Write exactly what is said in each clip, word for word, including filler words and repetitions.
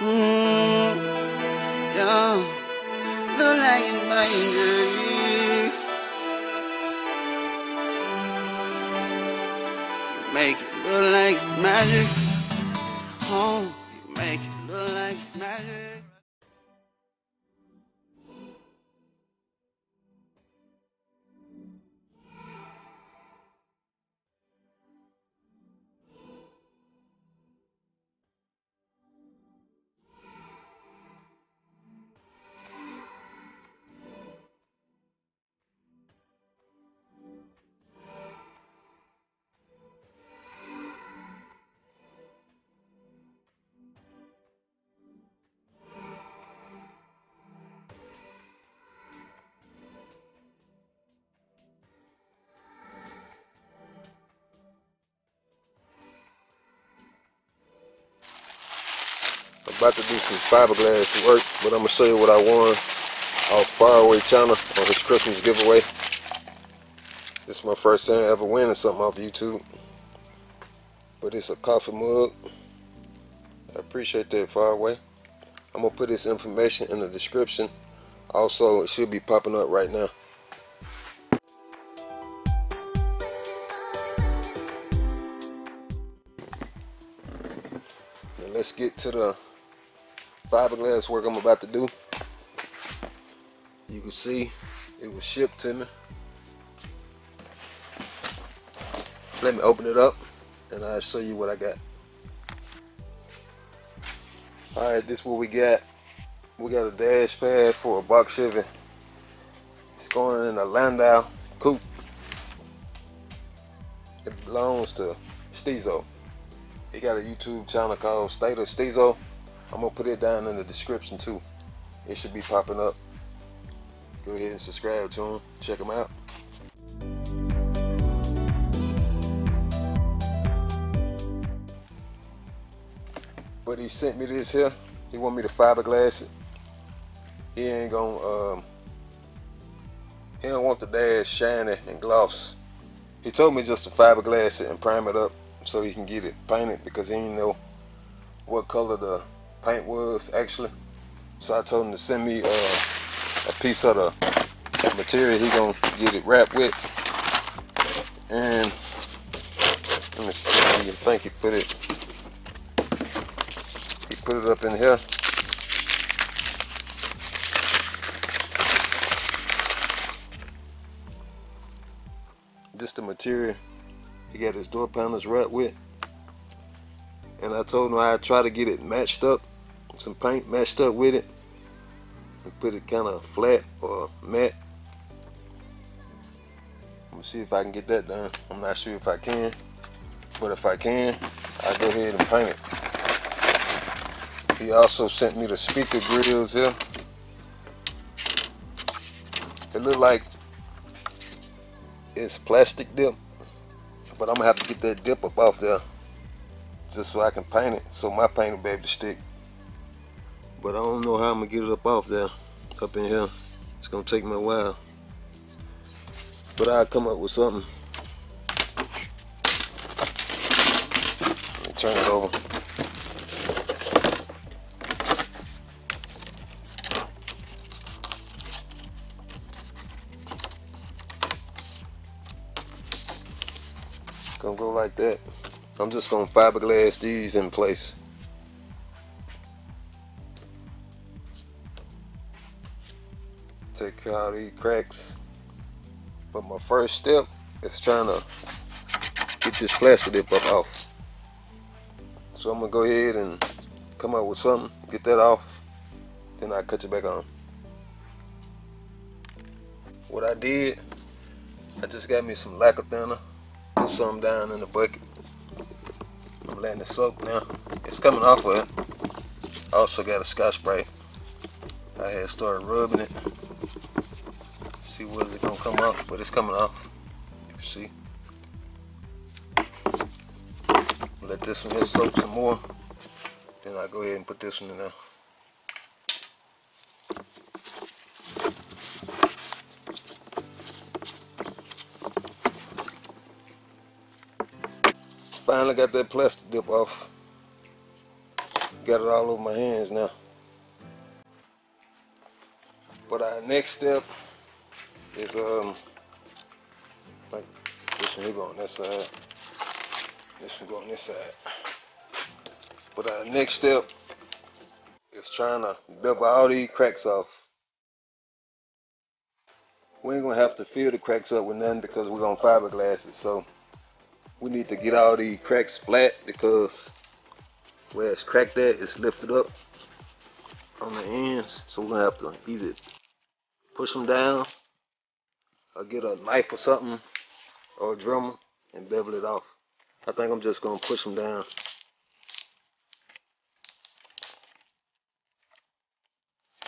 Mm, yeah, the lion by night. You make it look like it's magic. Oh, you make it look like it's magic. About to do some fiberglass work, but I'm going to show you what I won off Faraway Channel on his Christmas giveaway. This is my first time ever winning something off YouTube. But it's a coffee mug. I appreciate that, Faraway. I'm going to put this information in the description. Also, it should be popping up right now. Now let's get to the fiberglass work I'm about to do. You can see it was shipped to me. Let me open it up and I'll show you what I got. Alright, this is what we got. We got a dash pad for a box Chevy. It's going in a Landau coupe. It belongs to Steezo. He got a YouTube channel called State of Steezo. I'm going to put it down in the description too. It should be popping up. Go ahead and subscribe to them. Check them out. But he sent me this here. He want me to fiberglass it. He ain't going to, um, he don't want the dash shiny and gloss. He told me just to fiberglass it and prime it up so he can get it painted because he didn't know what color the paint was actually. So I told him to send me uh, a piece of the material he gonna get it wrapped with. And let me see, I didn't think he put it he put it up in here. This the material he got his door panels wrapped with. And I told him I'd try to get it matched up, some paint matched up with it, and put it kind of flat or matte. I'm gonna see if I can get that done. I'm not sure if I can, but if I can, I'll go ahead and paint it. He also sent me the speaker grills here. It look like it's plastic dip, but I'm gonna have to get that dip up off there, just so I can paint it, so my paint will be able to stick. But I don't know how I'm gonna get it up off there, up in here. It's gonna take me a while. But I'll come up with something. Let me turn it over. It's gonna go like that. I'm just gonna fiberglass these in place. Take out these cracks. But my first step is trying to get this plastic dip up off. So I'm gonna go ahead and come up with something, get that off, then I cut you back on. What I did, I just got me some lacquer thinner, put some down in the bucket. I'm letting it soak now. It's coming off of it. I also got a Scotch Brite. I had started rubbing it. See whether it's gonna come off, but it's coming off. You can see. Let this one soak some more. Then I go ahead and put this one in there. Finally got that plastic dip off. got it all over my hands now. But our next step is, um, I think this one here go on that side. This one go on this side. But our next step is trying to bevel all these cracks off. We ain't gonna have to fill the cracks up with nothing because we're gonna fiberglass it. So we need to get all these cracks flat because where it's cracked at, it's lifted up on the ends. So we're gonna have to either push them down or get a knife or something or a drummer and bevel it off. I think I'm just gonna push them down.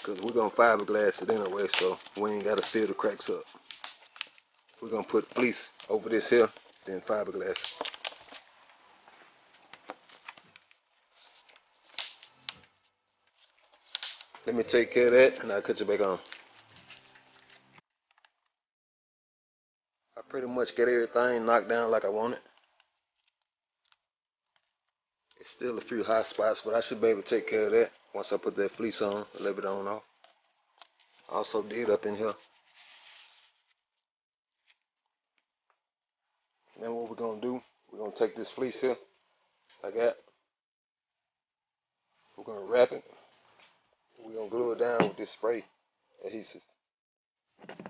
Cause we're gonna fiberglass it anyway, so we ain't gotta fill the cracks up. We're gonna put fleece over this here, then fiberglass. Let me take care of that and I'll cut you back on. I pretty much got everything knocked down like I wanted. It's still a few hot spots, but I should be able to take care of that once I put that fleece on, a little bit on off. I also did up in here. Then what we're gonna do, we're gonna take this fleece here, like that. We're gonna wrap it. We're gonna glue it down with this spray adhesive.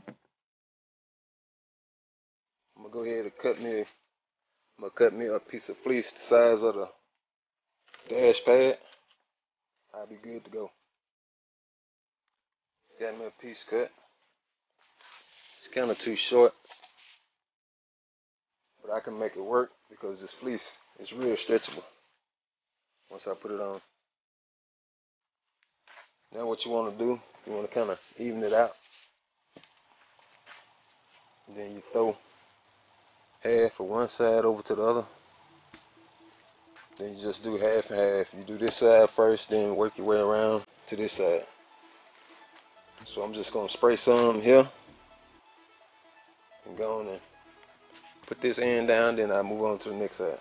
I'm gonna go ahead and cut me, I'm gonna cut me a piece of fleece the size of the dash pad. I'll be good to go. Got me a piece cut. It's kind of too short, but I can make it work because this fleece is real stretchable once I put it on. Now what you want to do, you want to kind of even it out. And then you throw half of one side over to the other. Then you just do half and half. You do this side first, then work your way around to this side. So I'm just gonna spray some here and go on and put this end down, then I move on to the next side.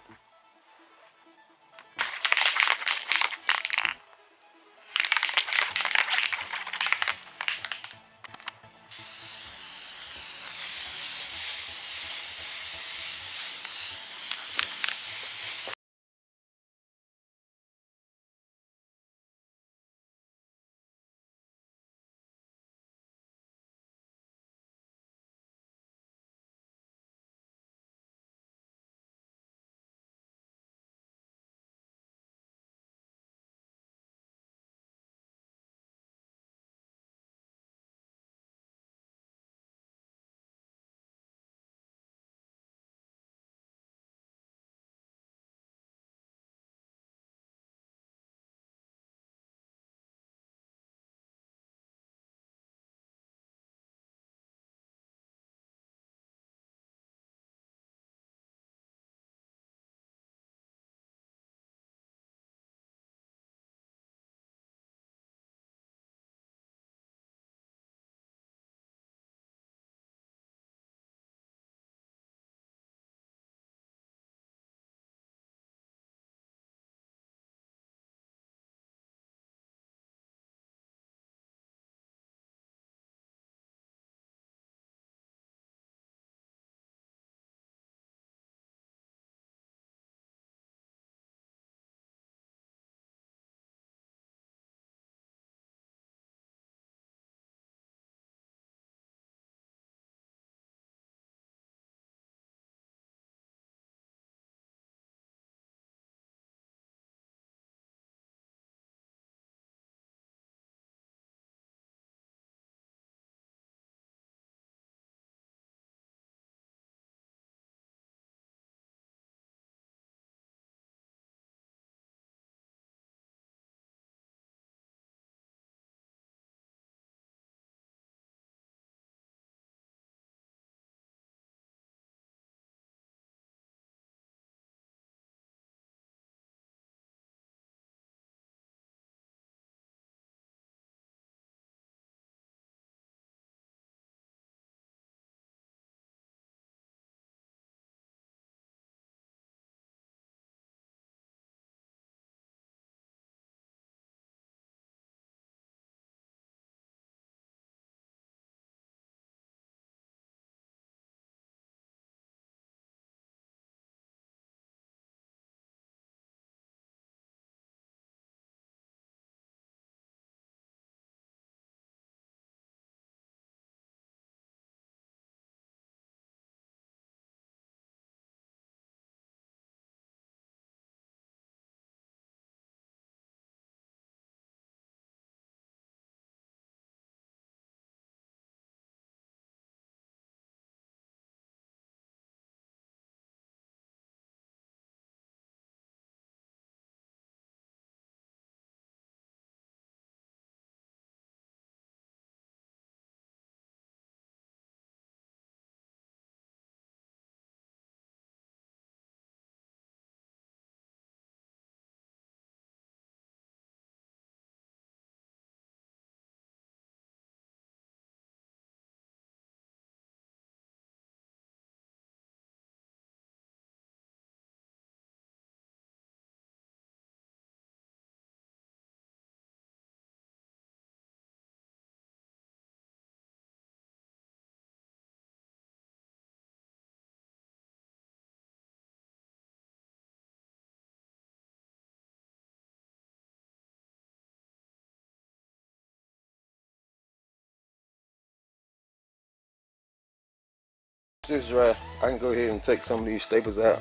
This is dry. I can go ahead and take some of these staples out.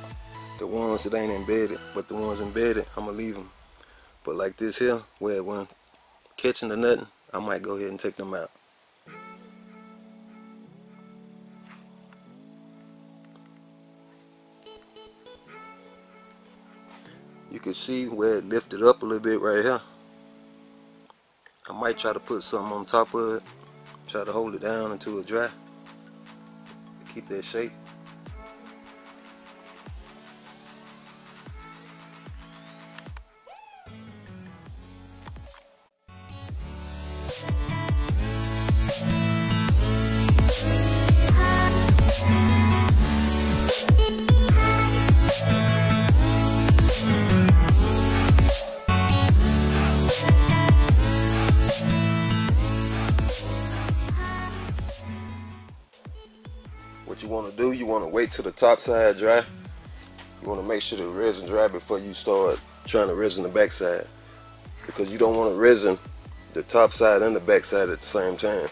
The ones that ain't embedded, but the ones embedded, I'm gonna leave them. But like this here, where when catching or nothing, I might go ahead and take them out. You can see where it lifted up a little bit right here. I might try to put something on top of it, try to hold it down until it dry, to keep that shape. What you want to do, you want to wait till the top side dry. You want to make sure the resin dry before you start trying to resin the back side, because you don't want to resin the top side and the back side at the same time,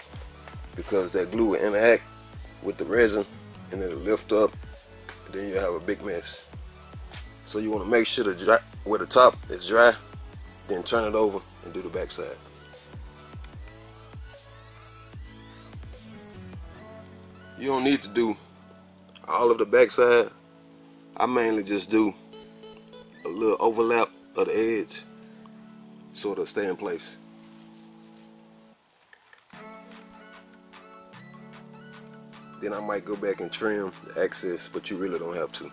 because that glue will interact with the resin and it'll lift up and then you'll have a big mess. So you want to make sure the dry, where the top is dry, then turn it over and do the back side. You don't need to do all of the backside. I mainly just do a little overlap of the edge so it'll stay in place. Then I might go back and trim the excess, but you really don't have to.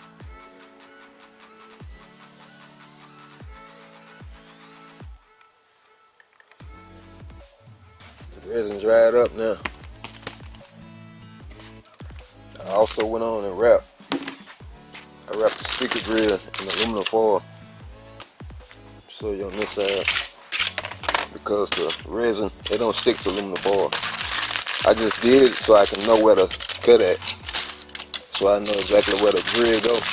The resin dried up now. I also went on and wrapped. I wrapped the speaker grill in aluminum foil. Show you on this side, because the resin, it don't stick to aluminum foil. I just did it so I can know where to cut at, so I know exactly where the grill goes.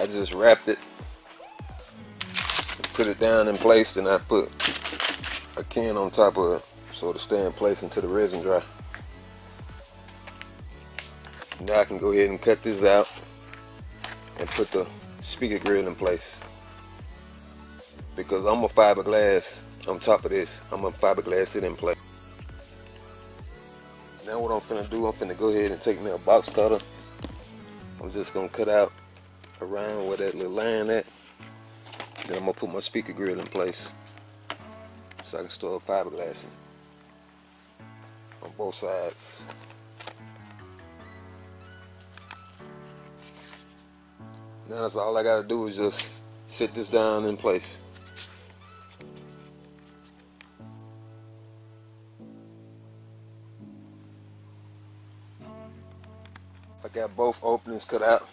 I just wrapped it, put it down in place, and I put a can on top of it so it'll stay in place until the resin dry. Now I can go ahead and cut this out and put the speaker grill in place, because I'm a fiberglass on top of this. I'm a fiberglass it in place. Now what I'm finna do, I'm finna go ahead and take me a box cutter. I'm just gonna cut out around where that little line at. Then I'm gonna put my speaker grill in place, so I can store fiberglass on both sides. Now that's all I gotta do, is just sit this down in place. I got both openings cut out.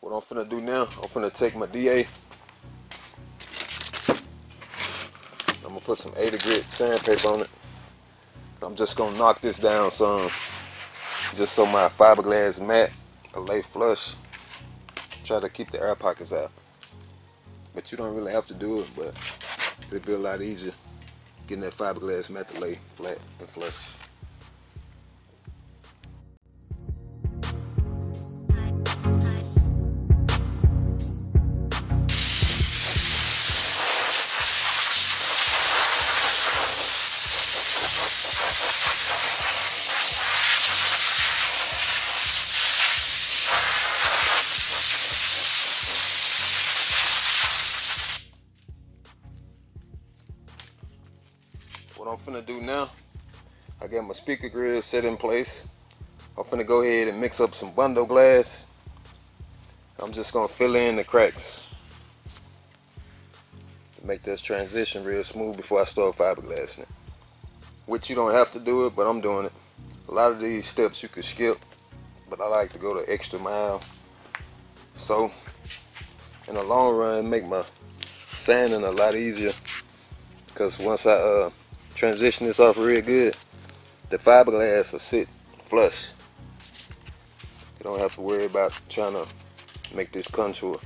What I'm finna do now, I'm finna take my D A. I'm gonna put some eighty grit sandpaper on it. I'm just gonna knock this down some, just so my fiberglass mat will lay flush. Try to keep the air pockets out. But you don't really have to do it, but it'll be a lot easier getting that fiberglass mat to lay flat and flush. What I'm finna do now, I got my speaker grill set in place. I'm finna go ahead and mix up some Rondo glass. I'm just gonna fill in the cracks, make this transition real smooth before I start fiberglassing it. Which you don't have to do it, but I'm doing it. A lot of these steps you could skip, but I like to go the extra mile, so in the long run, make my sanding a lot easier. Because once I uh, transition this off real good, the fiberglass will sit flush. You don't have to worry about trying to make this contour.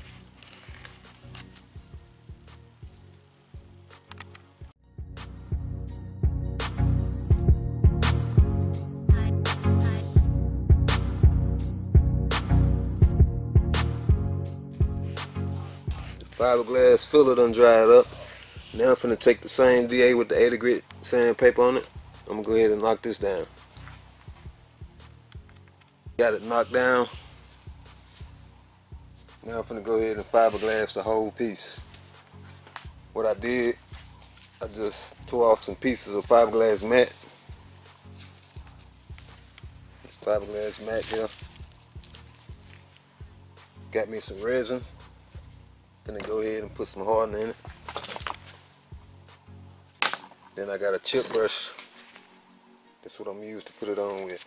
Fiberglass filler done dried up. Now I'm finna take the same D A with the eighty grit sandpaper on it. I'm gonna go ahead and knock this down. Got it knocked down. Now I'm finna go ahead and fiberglass the whole piece. What I did, I just tore off some pieces of fiberglass mat. This fiberglass mat here. Got me some resin. Gonna go ahead and put some hardener in it. Then I got a chip brush. That's what I'm gonna use to put it on with.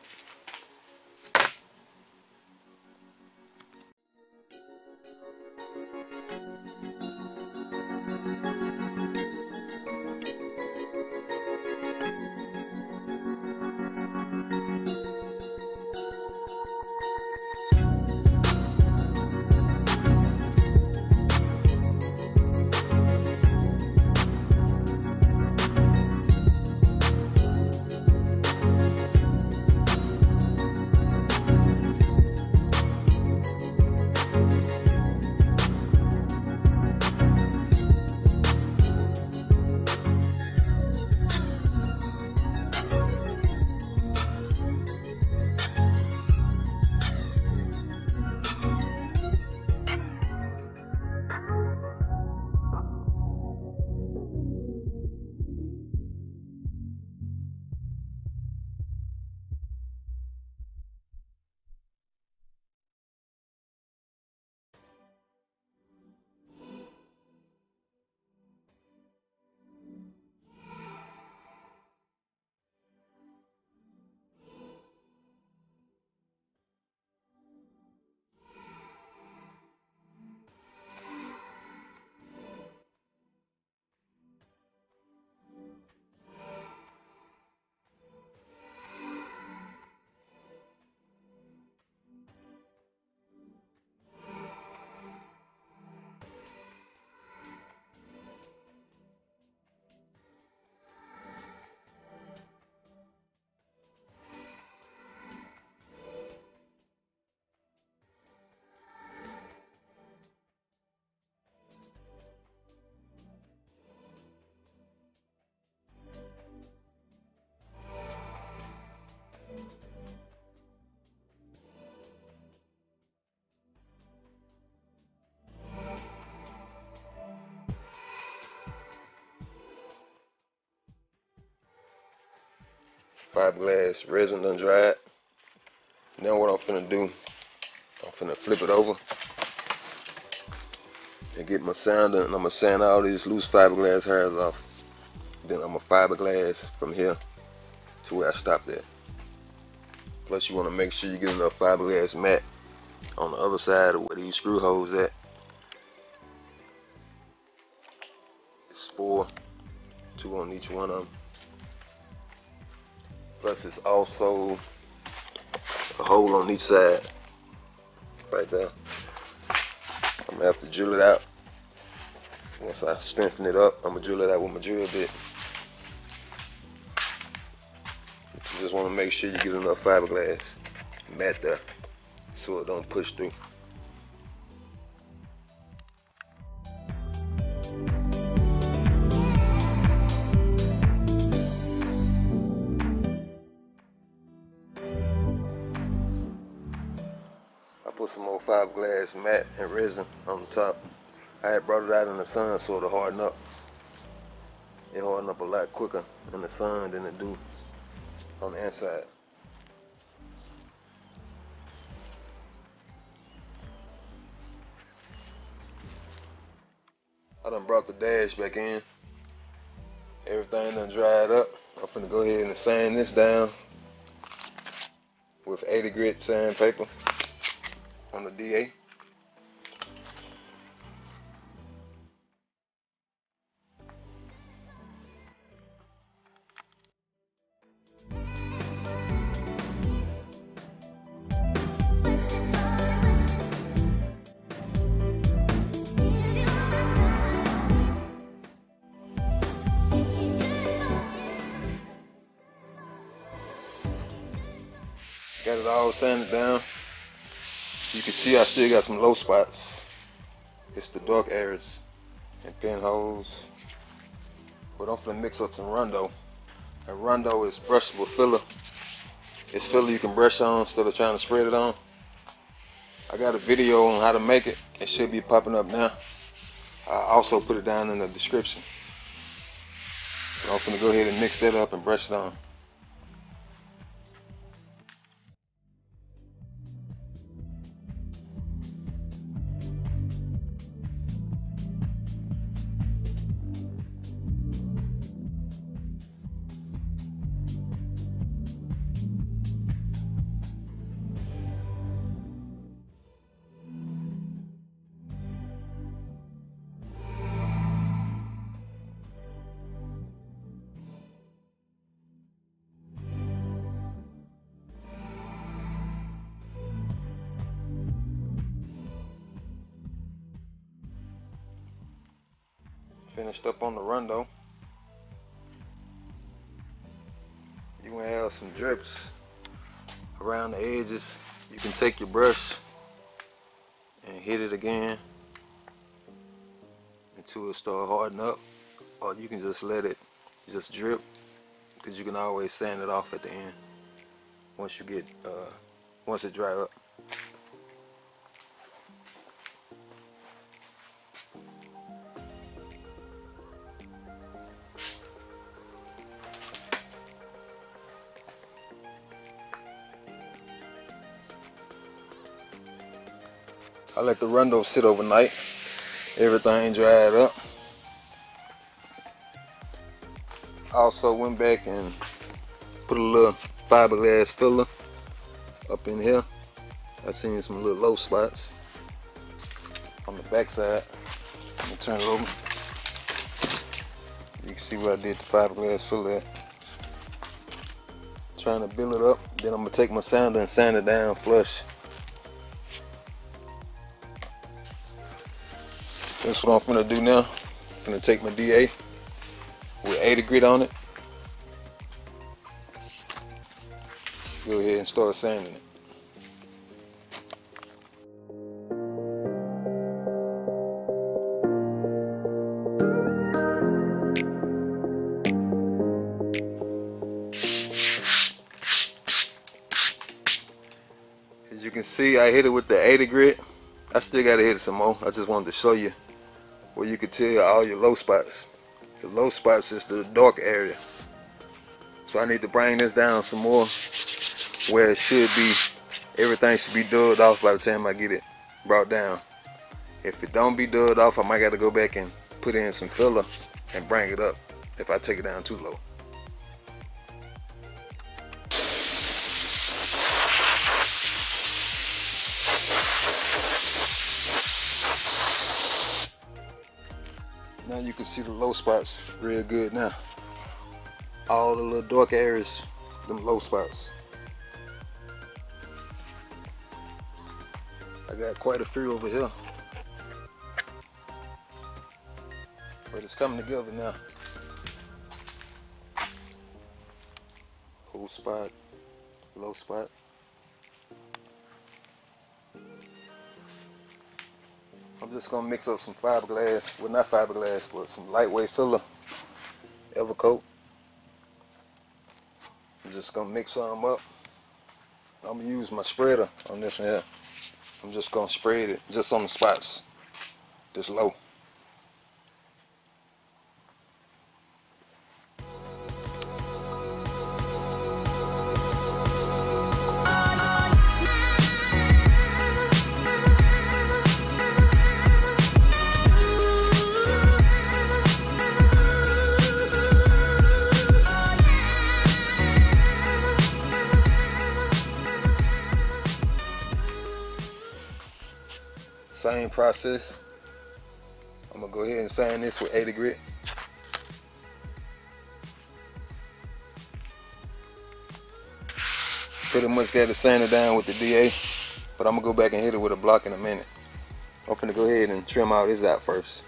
Fiberglass resin done dried. Now what I'm finna do, I'm finna flip it over and get my sounder, and I'm gonna sand all these loose fiberglass hairs off. Then I'm gonna fiberglass from here to where I stopped at. Plus you wanna make sure you get enough fiberglass mat on the other side of where these screw holes at. It's four, two on each one of them. Plus it's also a hole on each side, right there. I'm gonna have to drill it out. Once I strengthen it up, I'm gonna drill it out with my drill bit. But you just wanna make sure you get enough fiberglass mat there, so it don't push through. Some old fiberglass mat and resin on the top. I had brought it out in the sun so it'll harden up. It harden up a lot quicker in the sun than it do on the inside. I done brought the dash back in. Everything done dried up. I'm finna go ahead and sand this down with eighty grit sandpaper on the D A. Got it all sanded down. You can see I still got some low spots. It's the dark areas. and pinholes. But I'm finna mix up some Rondo. And Rondo is brushable filler. It's filler you can brush on instead of trying to spread it on. I got a video on how to make it. It should be popping up now. I also put it down in the description. But I'm finna go ahead and mix that up and brush it on. Finished up on the Rondo. You're gonna have some drips around the edges. You can take your brush and hit it again until it starts hardening up, or you can just let it just drip, because you can always sand it off at the end once you get uh, once it dries up. I let the Rondo sit overnight. Everything dried up. I also went back and put a little fiberglass filler up in here. I seen some little low spots on the backside. I'm gonna turn it over. You can see where I did the fiberglass filler at. Trying to build it up. Then I'm gonna take my sander and sand it down flush. That's what I'm finna do now. I'm finna take my D A with eighty grit on it. Go ahead and start sanding it. As you can see, I hit it with the eighty grit. I still gotta hit it some more. I just wanted to show you where you could tell all your low spots. The low spots is the dark area. So I need to bring this down some more where it should be, everything should be dulled off by the time I get it brought down. If it don't be dulled off, I might gotta go back and put in some filler and bring it up if I take it down too low. Now you can see the low spots real good now. All the little dark areas, them low spots. I got quite a few over here. But it's coming together now. Low spot, low spot. I'm just gonna mix up some fiberglass, well not fiberglass, but some lightweight filler, Evercoat. I'm just gonna mix some up. I'm gonna use my spreader on this one here. I'm just gonna spread it just on the spots, just low. Same process. I'm gonna go ahead and sand this with eighty grit. Pretty much got to sand it down with the D A, but I'm gonna go back and hit it with a block in a minute. I'm finna go ahead and trim all this out first.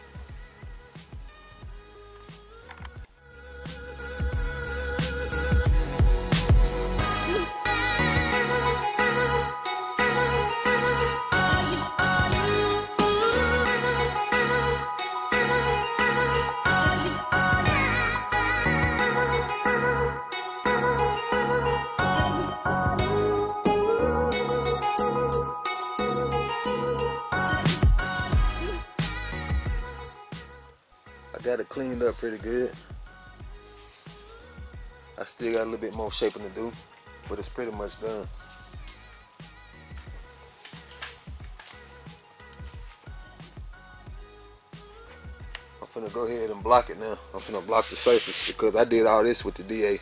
got it cleaned up pretty good. I still got a little bit more shaping to do, but it's pretty much done. I'm finna go ahead and block it now. I'm finna block the surface because I did all this with the D A.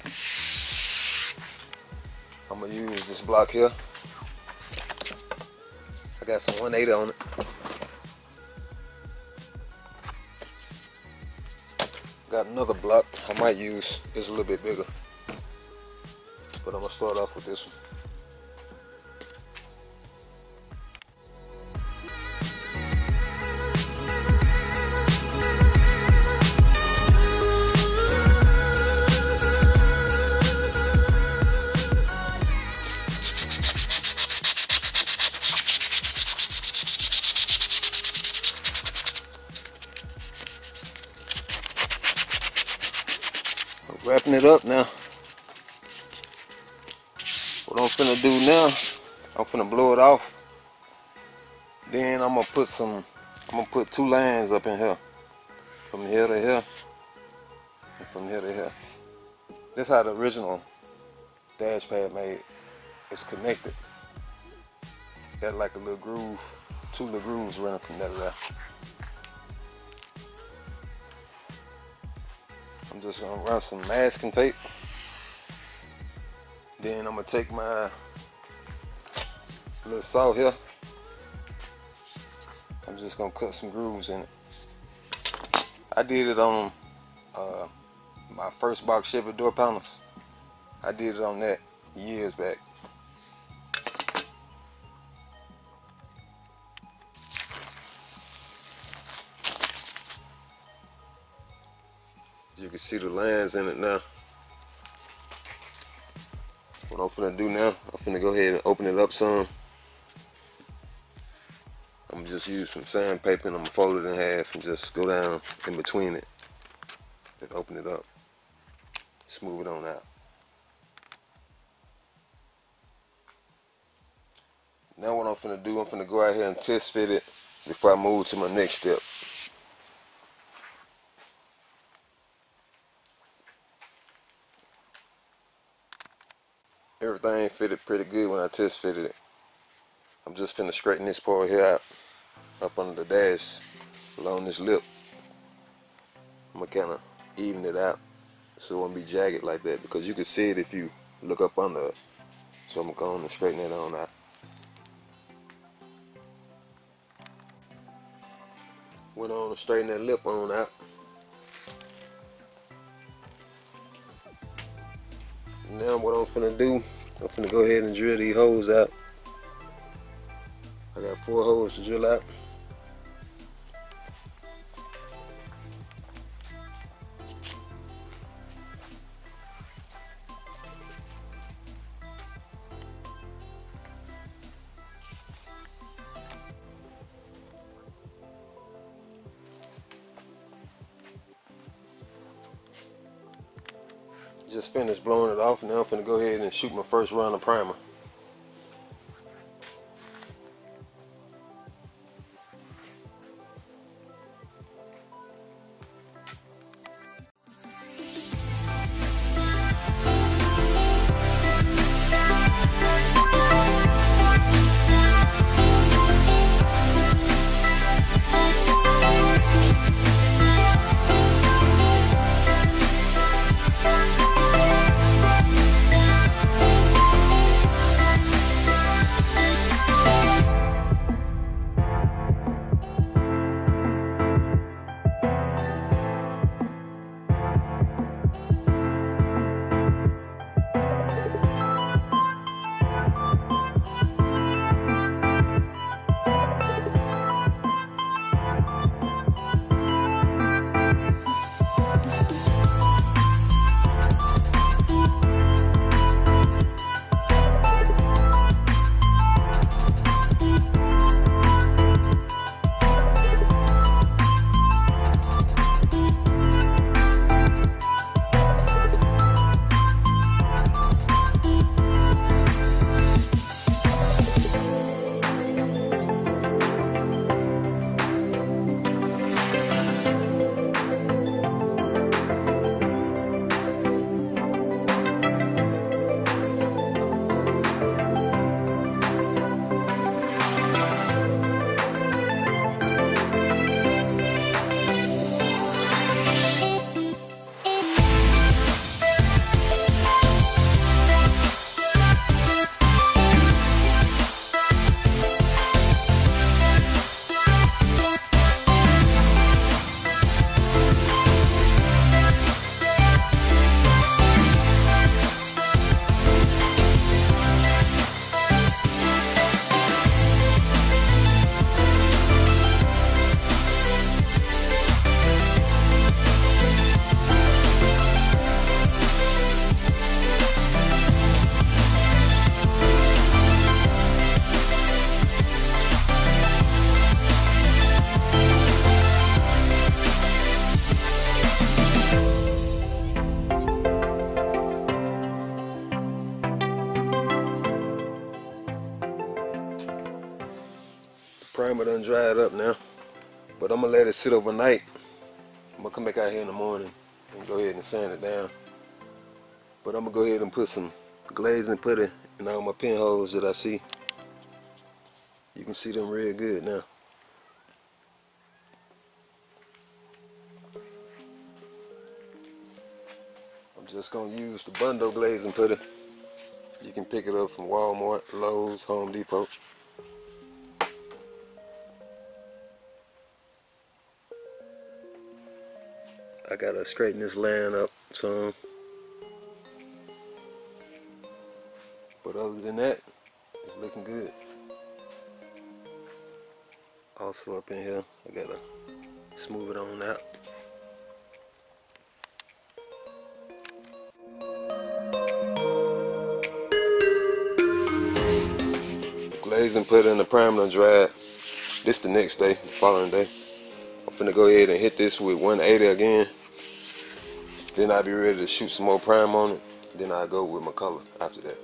I'm gonna use this block here. I got some one eighty on it. Got another block I might use. It's a little bit bigger, but I'm gonna start off with this one. Wrapping it up now. What I'm finna do now, I'm finna blow it off. Then I'm gonna put some, I'm gonna put two lines up in here. From here to here, and from here to here. This is how the original dash pad made. It's connected. Got like a little groove, two little grooves running from that left. I'm just gonna run some masking tape. Then I'm gonna take my little saw here. I'm just gonna cut some grooves in it. I did it on uh, my first box ship of door panels. I did it on that years back. You can see the lines in it now. What I'm finna do now, I'm finna go ahead and open it up some. I'm gonna just use some sandpaper and I'm gonna fold it in half and just go down in between it and open it up. Smooth it on out. Now what I'm finna do, I'm finna go out here and test fit it before I move to my next step. Everything fitted pretty good when I test fitted it. I'm just finna straighten this part here out, up under the dash, along this lip. I'm gonna kinda even it out so it won't be jagged like that, because you can see it if you look up under it. So I'm gonna go on and straighten it on out. Went on and straighten that lip on out. Now what I'm finna do, I'm finna go ahead and drill these holes out. I got four holes to drill out. Just finished blowing it off. Now I'm finna go ahead and shoot my first round of primer. Primer done dried up now, but I'm gonna let it sit overnight. I'm gonna come back out here in the morning and go ahead and sand it down. But I'm gonna go ahead and put some glazing putty in all my pinholes that I see. You can see them real good now. I'm just gonna use the Rondo glazing putty. You can pick it up from Walmart, Lowe's, Home Depot. I gotta straighten this line up some. But other than that, it's looking good. Also up in here, I gotta smooth it on out. The glazing put in the primer and dried. This the next day, the following day. I'm finna go ahead and hit this with one eighty again. Then I'll be ready to shoot some more prime on it. Then I'll go with my color after that.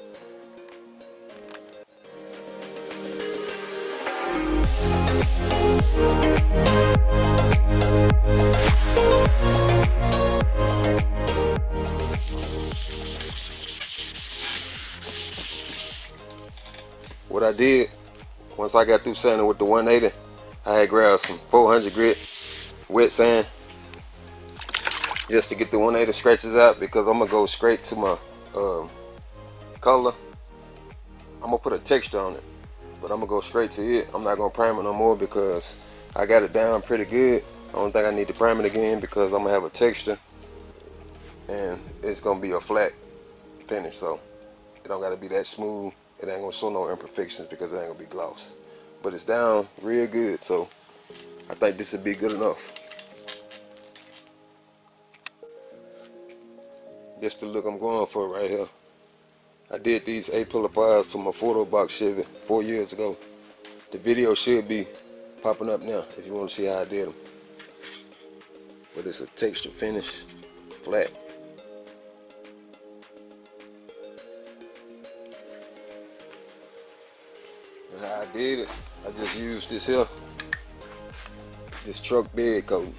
What I did, once I got through sanding with the one eighty, I had grabbed some four hundred grit wet sand just to get the one eighty scratches out, because I'm gonna go straight to my um, color. I'm gonna put a texture on it, but I'm gonna go straight to it. I'm not gonna prime it no more because I got it down pretty good. I don't think I need to prime it again because I'm gonna have a texture and it's gonna be a flat finish, so it don't gotta be that smooth. It ain't gonna show no imperfections because it ain't gonna be gloss. But it's down real good, so I think this would be good enough. That's the look I'm going for right here. I did these eight-pillar bars for my photo box Chevy four years ago. The video should be popping up now if you want to see how I did them. But it's a textured finish, flat. And how I did it, I just used this here, this truck bed coat.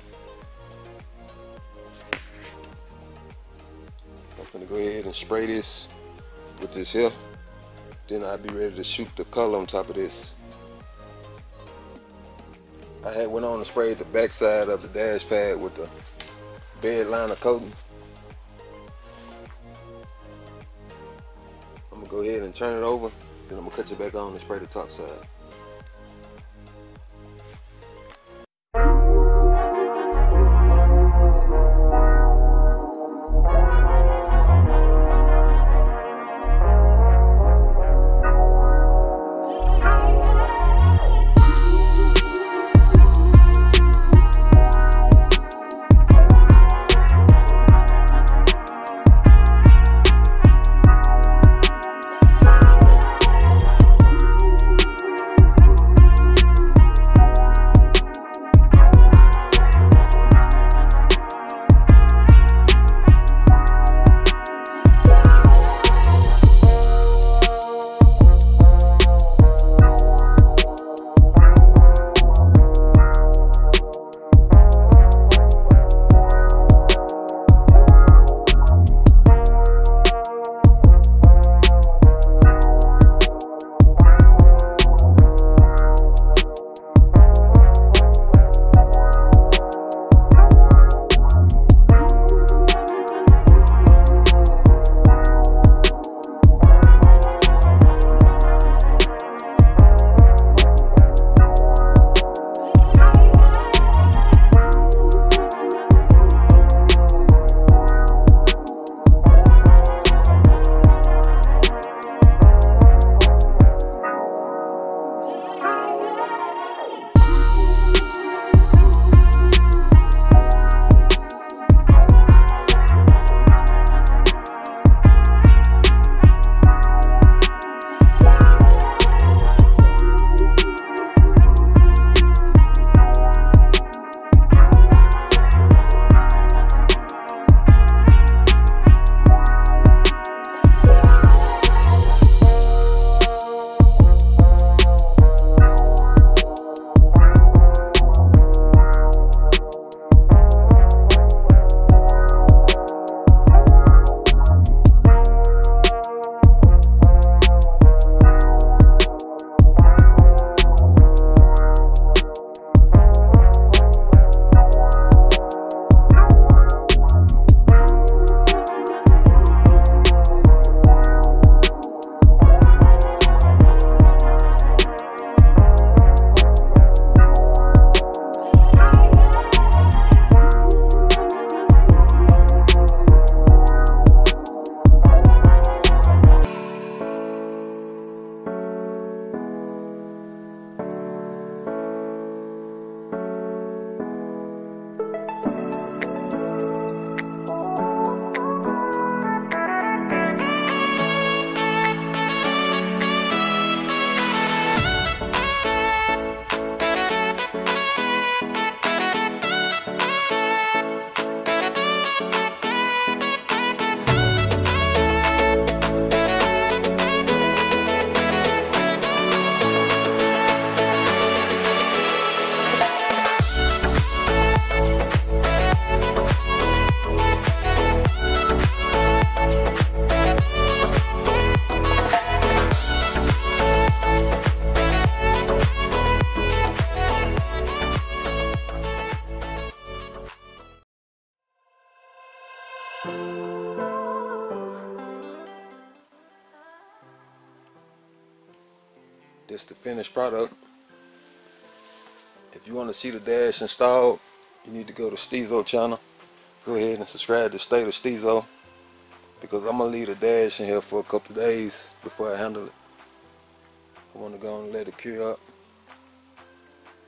I'm gonna go ahead and spray this with this here. Then I'll be ready to shoot the color on top of this. I had went on and sprayed the backside of the dash pad with the bed liner coating. I'm gonna go ahead and turn it over. Then I'm gonna cut you back on and spray the top side. the finished product. If you want to see the dash installed, you need to go to Steezo channel. Go ahead and subscribe to State of Steezo, because I'm going to leave the dash in here for a couple of days before I handle it. I want to go and let it cure up.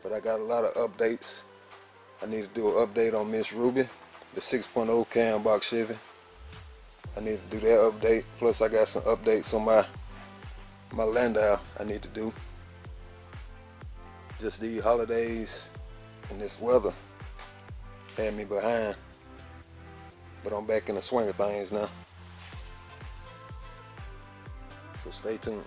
But I got a lot of updates. I need to do an update on Miss Ruby, the six point oh cam box Chevy. I need to do that update. Plus I got some updates on my my Landau I need to do. Just these holidays and this weather had me behind. But I'm back in the swing of things now. So stay tuned.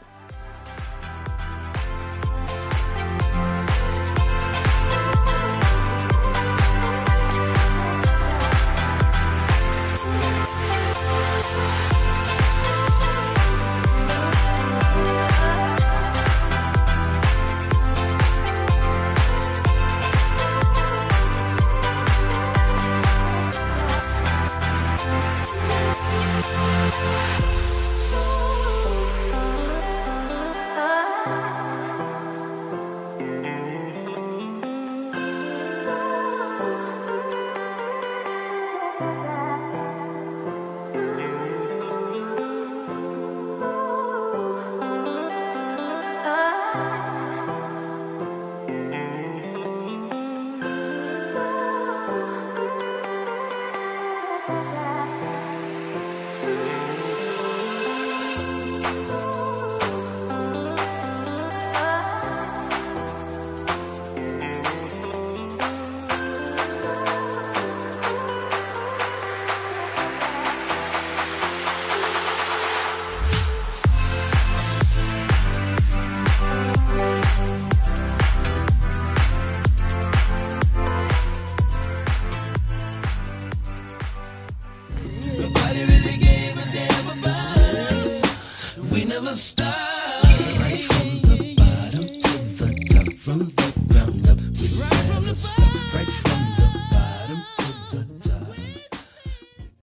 Right from the bottom to the top, from the ground up, we never stop. Right from the